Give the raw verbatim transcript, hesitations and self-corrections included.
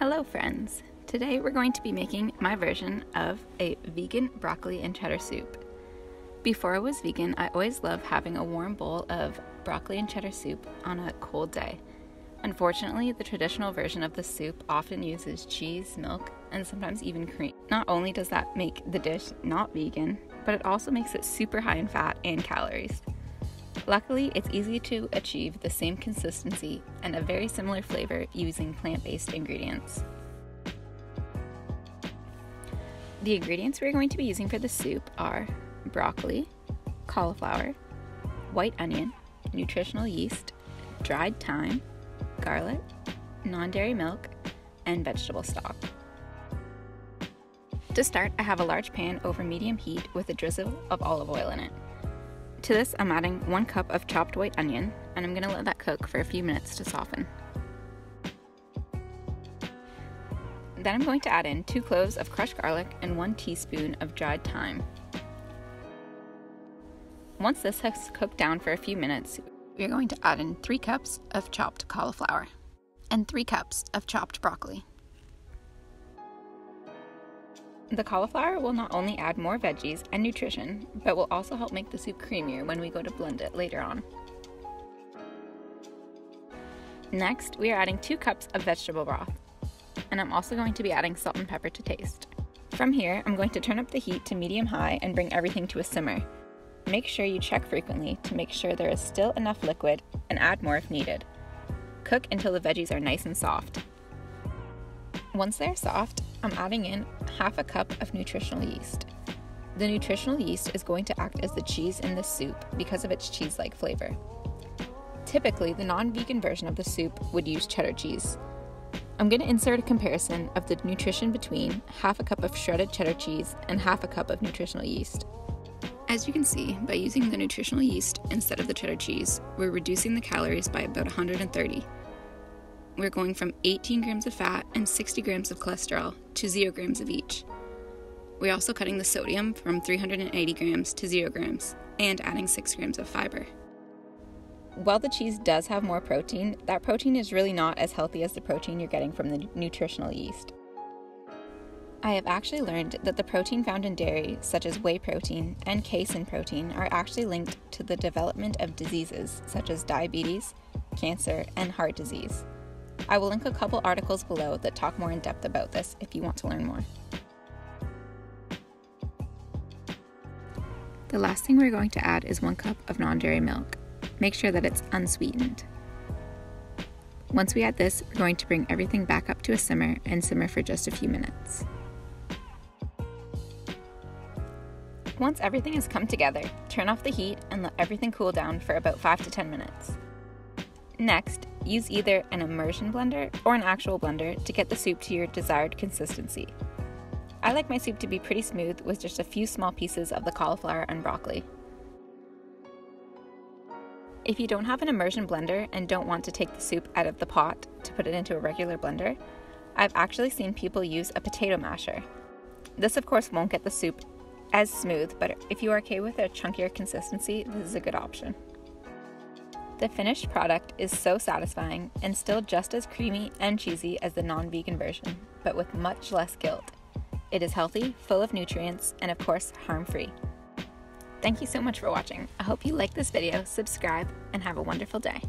Hello friends! Today we're going to be making my version of a vegan broccoli and cheddar soup. Before I was vegan, I always loved having a warm bowl of broccoli and cheddar soup on a cold day. Unfortunately, the traditional version of the soup often uses cheese, milk, and sometimes even cream. Not only does that make the dish not vegan, but it also makes it super high in fat and calories. Luckily, it's easy to achieve the same consistency and a very similar flavor using plant-based ingredients. The ingredients we're going to be using for the soup are broccoli, cauliflower, white onion, nutritional yeast, dried thyme, garlic, non-dairy milk, and vegetable stock. To start, I have a large pan over medium heat with a drizzle of olive oil in it. To this, I'm adding one cup of chopped white onion, and I'm gonna let that cook for a few minutes to soften. Then I'm going to add in two cloves of crushed garlic and one teaspoon of dried thyme. Once this has cooked down for a few minutes, we're going to add in three cups of chopped cauliflower and three cups of chopped broccoli. The cauliflower will not only add more veggies and nutrition, but will also help make the soup creamier when we go to blend it later on. Next, we are adding two cups of vegetable broth, and I'm also going to be adding salt and pepper to taste. From here, I'm going to turn up the heat to medium-high and bring everything to a simmer. Make sure you check frequently to make sure there is still enough liquid and add more if needed. Cook until the veggies are nice and soft. Once they're soft, I'm adding in half a cup of nutritional yeast. The nutritional yeast is going to act as the cheese in the soup because of its cheese-like flavor. Typically, the non-vegan version of the soup would use cheddar cheese. I'm going to insert a comparison of the nutrition between half a cup of shredded cheddar cheese and half a cup of nutritional yeast. As you can see, by using the nutritional yeast instead of the cheddar cheese, we're reducing the calories by about one hundred thirty. We're going from eighteen grams of fat and sixty grams of cholesterol to zero grams of each. We're also cutting the sodium from three hundred eighty grams to zero grams and adding six grams of fiber. While the cheese does have more protein, that protein is really not as healthy as the protein you're getting from the nutritional yeast. I have actually learned that the protein found in dairy, such as whey protein and casein protein, are actually linked to the development of diseases such as diabetes, cancer, and heart disease. I will link a couple articles below that talk more in depth about this if you want to learn more. The last thing we're going to add is one cup of non-dairy milk. Make sure that it's unsweetened. Once we add this, we're going to bring everything back up to a simmer and simmer for just a few minutes. Once everything has come together, turn off the heat and let everything cool down for about five to ten minutes. Next, use either an immersion blender or an actual blender to get the soup to your desired consistency. I like my soup to be pretty smooth with just a few small pieces of the cauliflower and broccoli. If you don't have an immersion blender and don't want to take the soup out of the pot to put it into a regular blender, I've actually seen people use a potato masher. This of course won't get the soup as smooth, but if you are okay with a chunkier consistency, this is a good option. The finished product is so satisfying and still just as creamy and cheesy as the non-vegan version, but with much less guilt. It is healthy, full of nutrients, and of course, harm-free. Thank you so much for watching. I hope you liked this video, subscribe, and have a wonderful day.